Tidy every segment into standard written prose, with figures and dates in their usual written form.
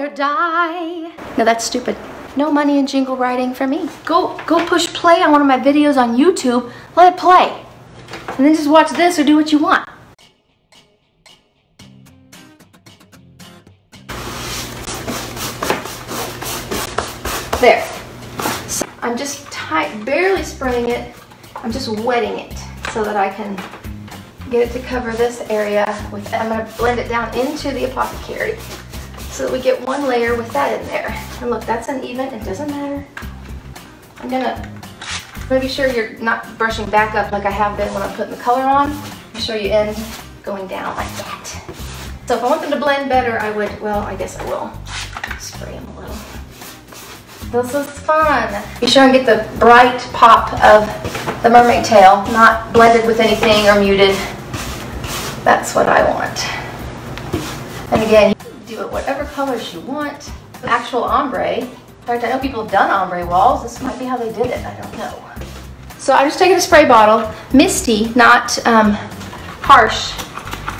or die. No, that's stupid. No money in jingle writing for me. Go push play on one of my videos on YouTube. Let it play. And then just watch this or do what you want. There. So I'm just barely spraying it. I'm just wetting it so that I can get it to cover this area with, I'm gonna blend it down into the apothecary so that we get one layer with that in there. And look, that's uneven, it doesn't matter. I'm gonna be sure you're not brushing back up like I have been when I'm putting the color on. Make sure you end going down like that. So if I want them to blend better, I would, well, I guess I will spray them a little. This is fun. Be sure and get the bright pop of the mermaid tail, not blended with anything or muted. That's what I want. And again, you can do it whatever colors you want. Actual ombre. In fact, I know people have done ombre walls. This might be how they did it. I don't know. So I'm just taking a spray bottle, misty, not harsh,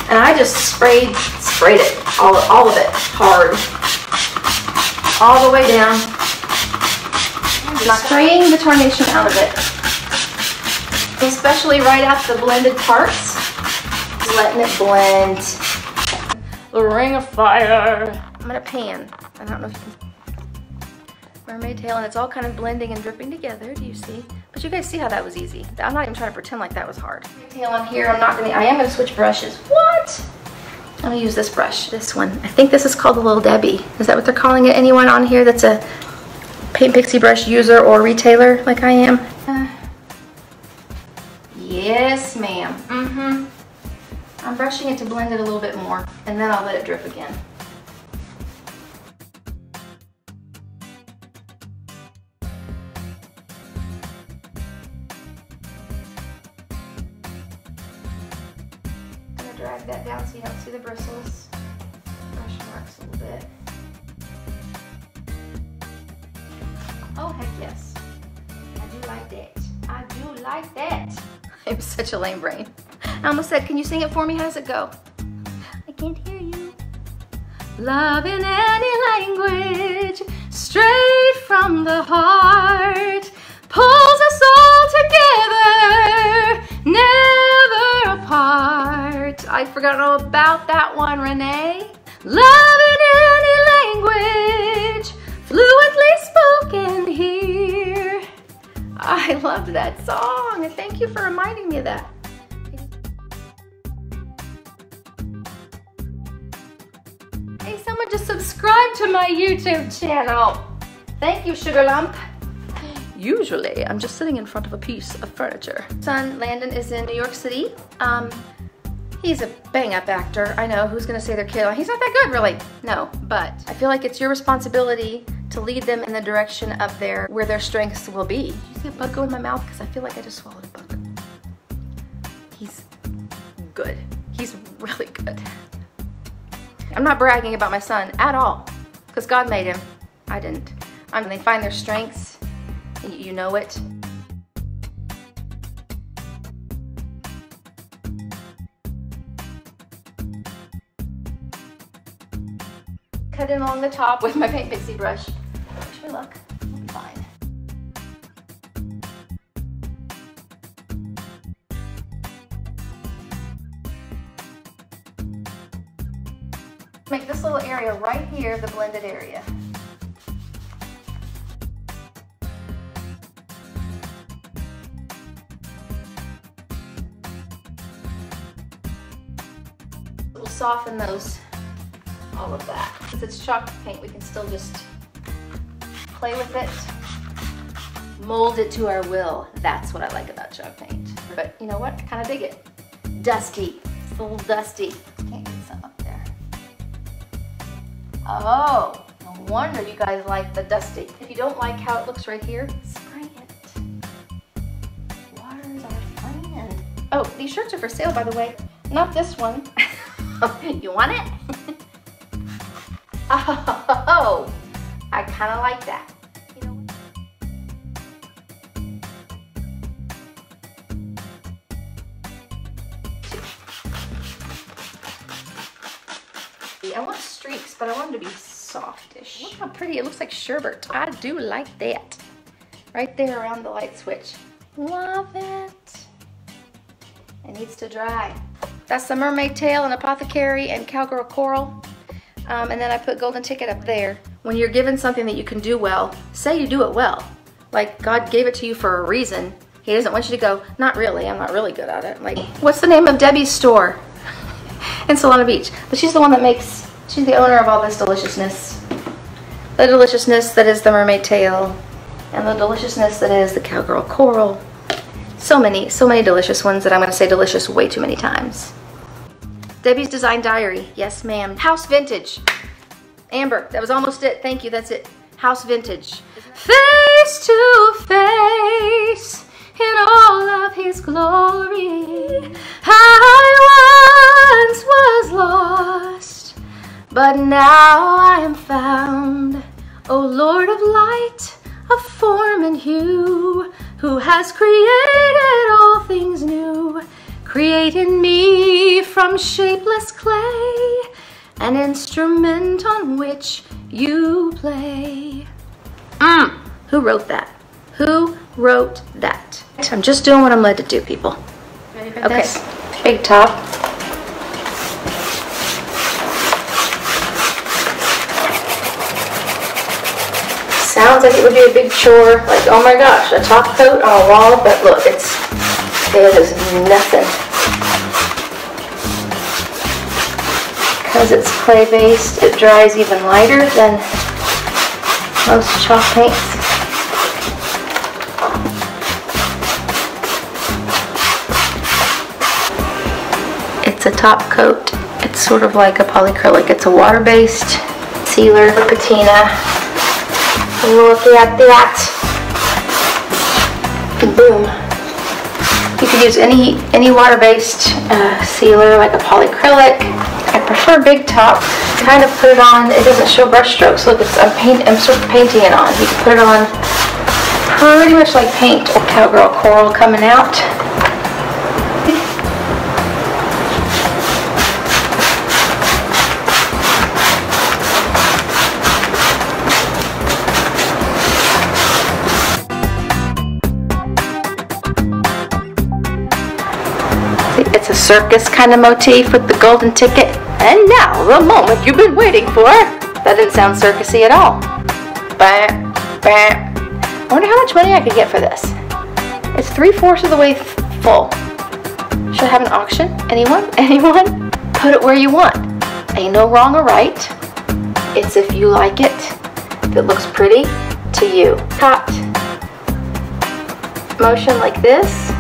and I just sprayed it, all of it, hard, all the way down. Spraying the tarnation out of it, especially right off the blended parts, letting it blend. The ring of fire. I'm gonna pan. I don't know if you can. Mermaid tail, and it's all kind of blending and dripping together. Do you see? But you guys see how that was easy. I'm not even trying to pretend like that was hard. Tail on here. I am gonna switch brushes. What? I'm gonna use this brush. This one. I think this is called the Little Debbie. Is that what they're calling it? Anyone on here that's a Paint Pixie brush user or retailer like I am? Yes, ma'am. Mm-hmm. I'm brushing it to blend it a little bit more, and then I'll let it drip again. I'm gonna drag that down so you don't see the bristles, brush marks a little bit. Oh, heck yes. I do like that. I do like that. I'm such a lame brain. I almost said, can you sing it for me? How does it go? I can't hear you. Love in any language, straight from the heart, pulls us all together, never apart. I'd forgotten all about that one, Renee. Love in any language, fluently spoken here. I loved that song, and thank you for reminding me of that. Hey, someone just subscribed to my YouTube channel. Thank you, Sugar Lump. Usually, I'm just sitting in front of a piece of furniture. Son, Landon, is in New York City. He's a bang-up actor. I know, who's gonna say their kid? He's not that good, really. No, but I feel like it's your responsibility to lead them in the direction of where their strengths will be. Did you see a bug go in my mouth? Because I feel like I just swallowed a bug. He's good. He's really good. I'm not bragging about my son at all, because God made him. I didn't. I mean, they find their strengths, you know it. Cut in along the top with my Paint Pixie brush. Wish me luck. It'll be fine. Make this little area right here the blended area. We'll soften those. All of that. Since it's chalk paint, we can still just play with it, mold it to our will. That's what I like about chalk paint. But you know what? I kind of dig it. Dusty. It's a little dusty. Can't get some up there. Oh, no wonder you guys like the dusty. If you don't like how it looks right here, spray it. Water is our friend. Oh, these shirts are for sale, by the way. Not this one. You want it? Oh, I kind of like that. You know? I want streaks, but I want them to be softish. Look how pretty, it looks like sherbet. I do like that. Right there around the light switch. Love it. It needs to dry. That's the mermaid tail and apothecary and cowgirl coral. And then I put golden ticket up there. When you're given something that you can do well, say you do it well. Like God gave it to you for a reason. He doesn't want you to go, not really, I'm not really good at it. I'm like, what's the name of Debbie's store in Solana Beach? But she's the one that makes, she's the owner of all this deliciousness. The deliciousness that is the mermaid tail and the deliciousness that is the cowgirl coral. So many delicious ones that I'm gonna say delicious way too many times. Debbie's Design Diary, yes ma'am. House Vintage. Amber, that was almost it, thank you, that's it. House Vintage. Face to face in all of his glory, I once was lost, but now I am found. O Lord of light, of form and hue, who has created all things new, created me from shapeless clay, an instrument on which you play. Who wrote that? Who wrote that? I'm just doing what I'm led to do, people. Ready for this? Okay, Big Top. Sounds like it would be a big chore. Like, oh my gosh, a top coat on a wall, but look, it is nothing. Because it's clay-based, it dries even lighter than most chalk paints. It's a top coat. It's sort of like a polycrylic. It's a water-based sealer for patina. Look at that. Boom. You could use any water-based sealer, like a polycrylic. I prefer Big Top. Kind of put it on. It doesn't show brush strokes. Look, I'm sort of painting it on. You can put it on pretty much like paint. Cowgirl coral coming out. It's a circus kind of motif with the golden ticket. And now, the moment you've been waiting for. That didn't sound circusy at all. I wonder how much money I could get for this. It's 3/4 of the way full. Should I have an auction? Anyone? Anyone? Put it where you want. Ain't no wrong or right. It's if you like it. If it looks pretty to you. Cut. Motion like this.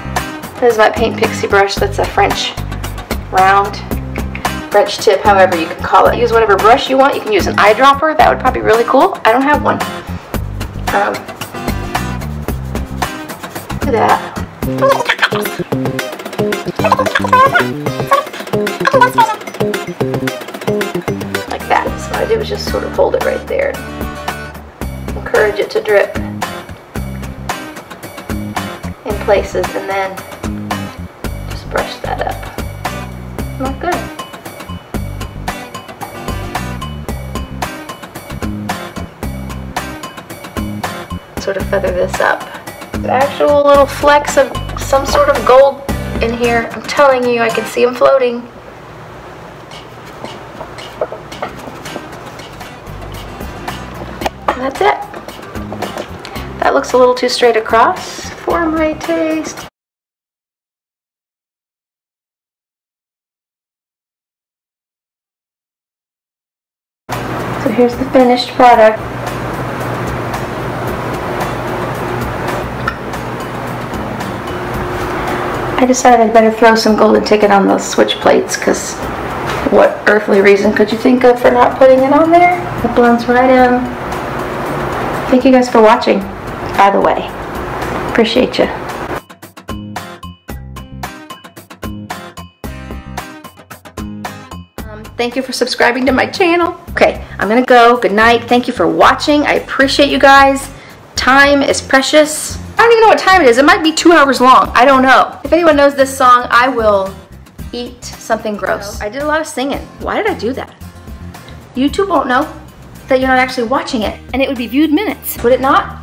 This is my Paint Pixie brush. That's a French round, French tip, however you can call it. Use whatever brush you want. You can use an eyedropper. That would probably be really cool. I don't have one. Look at that. Like that. So what I did was just sort of hold it right there. Encourage it to drip in places and then brush that up. Not good. Sort of feather this up. The actual little flecks of some sort of gold in here. I'm telling you, I can see them floating. And that's it. That looks a little too straight across for my taste. Here's the finished product. I decided I'd better throw some golden ticket on those switch plates because what earthly reason could you think of for not putting it on there? It blends right in. Thank you guys for watching, by the way. Appreciate you. Thank you for subscribing to my channel. Okay, I'm gonna go. Good night. Thank you for watching. I appreciate you guys. Time is precious. I don't even know what time it is. It might be 2 hours long. I don't know. If anyone knows this song, I will eat something gross. I did a lot of singing. Why did I do that? YouTube won't know. that you're not actually watching it. And it would be viewed minutes, would it not?